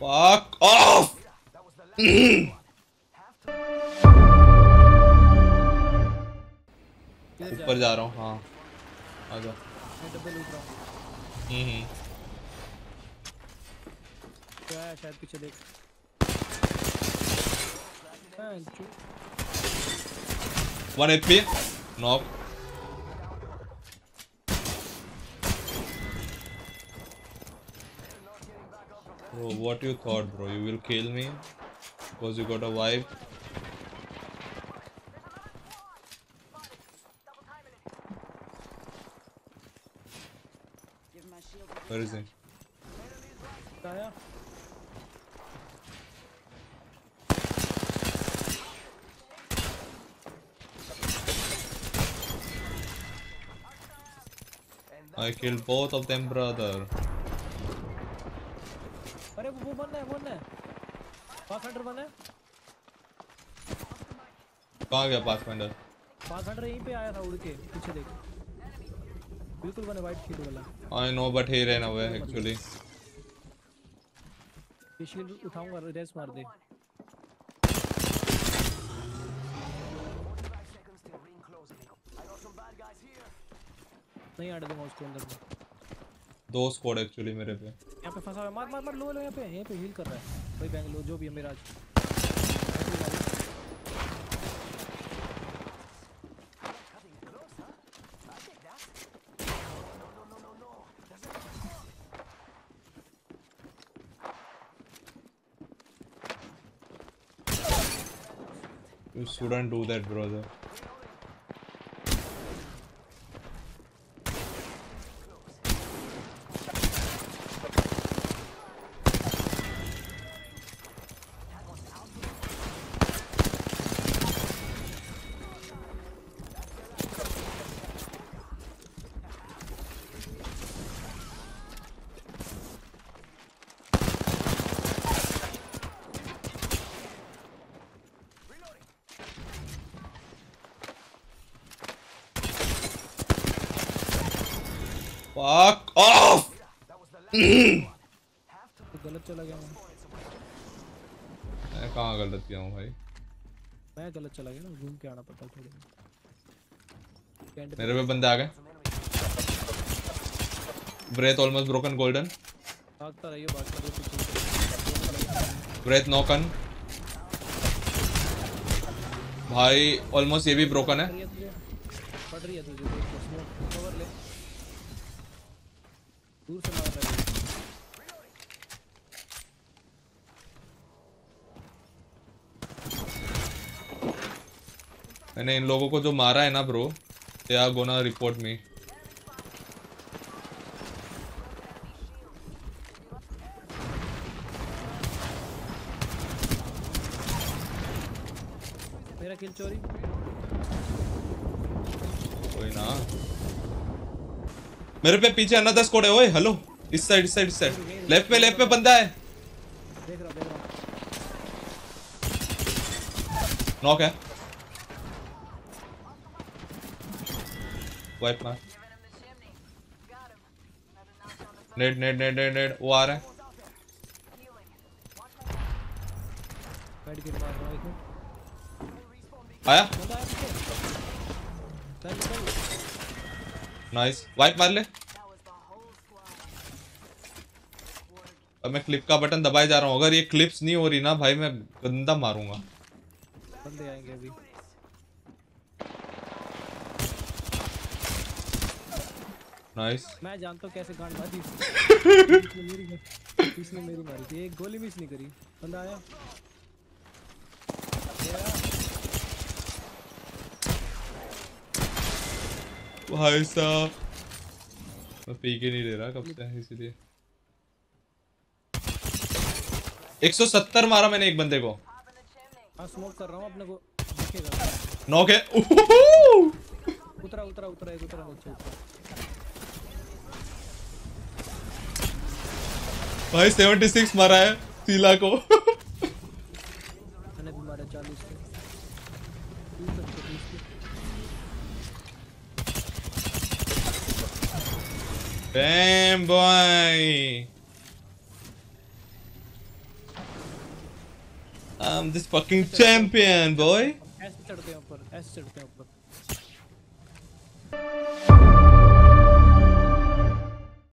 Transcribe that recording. Fuck off! ऊपर जा रहा हूँ। हाँ आ जा। क्या है शायद पीछे देख। One HP, knock. Bro, what you thought, bro? You will kill me because you got a wife. Where is he? Kaya. I killed both of them, brother. अरे वो बंदा है। पाथफाइंडर बंदा है। कहाँ गया पाथफाइंडर? पाथफाइंडर यहीं पे आया था उड़ के, पीछे देख। बिल्कुल बने वाइट शील्ड वाला। I know but he ran away actually. ये शील्ड उठाऊंगा रेस मार दे। नहीं आड़ दूंगा उसको अंदर में। दो स्क्वाड एक्चुअली मेरे पे। यहाँ पे फंसा हुआ है। मार लो यहाँ पे हील कर रहा है भाई। बैंगलोर जो भी है मेरा आज। You shouldn't do that, brother. Fuck off! गलत चला गया मैं। कहाँ गलत गया हूँ भाई? मैं गलत चला गया ना, घूम के आना पड़ता थोड़ी। मेरे पे बंदे आ गए। Breath almost broken golden. भागता रहियो ब्रेथ नॉकन। भाई ऑलमोस्ट ये भी ब्रोकन है। पड़ रही है तुझे। कवर ले। दूर से मार रहा है। मैंने इन लोगों को जो मारा है ना bro, they are gonna report me. मेरा किल चोरी। कोई ना मेरे पे पीछे अनदर स्क्वाड है। ओए हेलो, इस साइड लेफ्ट पे बंदा है। देख रहा नॉक है। वाइप मार। नेड वो आ रहा है। आया नाइस। वाइप मार ले। अब मैं क्लिप का बटन दबाए जा रहा हूँ। अगर ये क्लिप्स नहीं हो रही ना भाई, मैं गंदा मारूंगा। बंदे आएंगे अभी। नाइस। मैं जानता हूँ कैसे गांड मारी। इसने मेरी मारी थी। एक गोली मिस नहीं करी। बंदा आया। भाई साहब मैं पी के नहीं ले रहा कब से, इसीलिए 170 मारा मैंने एक बंदे को। स्मोक कर रहा हूं अपने को। नॉक है। उतरा भाई। 76 मारा है सीला को। मैंने भी मारा 40 को। Damn boy, I'm this fucking champion, boy. ऐसे चढ़ते हैं ऊपर